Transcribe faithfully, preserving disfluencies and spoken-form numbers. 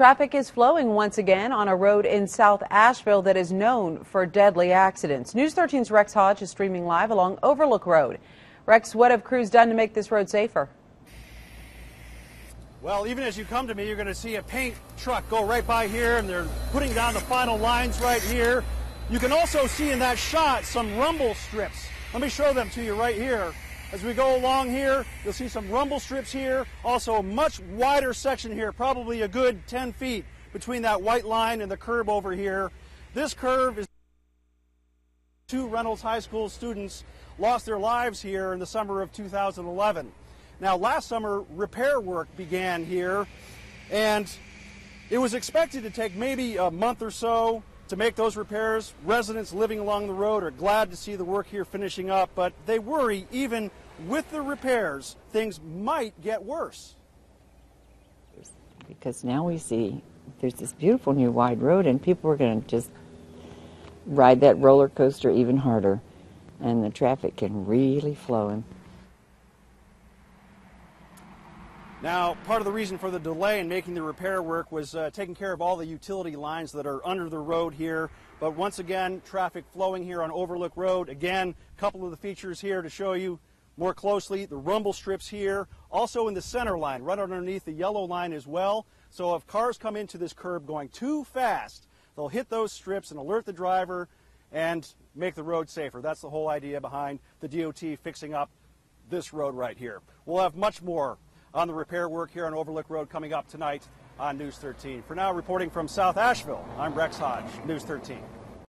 Traffic is flowing once again on a road in South Asheville that is known for deadly accidents. News thirteen's Rex Hodge is streaming live along Overlook Road. Rex, what have crews done to make this road safer? Well, even as you come to me, you're going to see a paint truck go right by here, and they're putting down the final lines right here. You can also see in that shot some rumble strips. Let me show them to you right here. As we go along here, you'll see some rumble strips here, also a much wider section here, probably a good ten feet between that white line and the curb over here. This curve is Two Reynolds High School students lost their lives here in the summer of two thousand eleven. Now, last summer, repair work began here, and it was expected to take maybe a month or so to make those repairs. Residents living along the road are glad to see the work here finishing up, but they worry even with the repairs, things might get worse. Because now we see there's this beautiful new wide road, and people are going to just ride that roller coaster even harder, and the traffic can really flow in. Now, part of the reason for the delay in making the repair work was uh, taking care of all the utility lines that are under the road here. But once again, traffic flowing here on Overlook Road. Again, a couple of the features here to show you more closely. The rumble strips here, also in the center line, right underneath the yellow line as well. So if cars come into this curb going too fast, they'll hit those strips and alert the driver and make the road safer. That's the whole idea behind the D O T fixing up this road right here. We'll have much more on the repair work here on Overlook Road coming up tonight on News thirteen. For now, reporting from South Asheville, I'm Rex Hodge, News thirteen.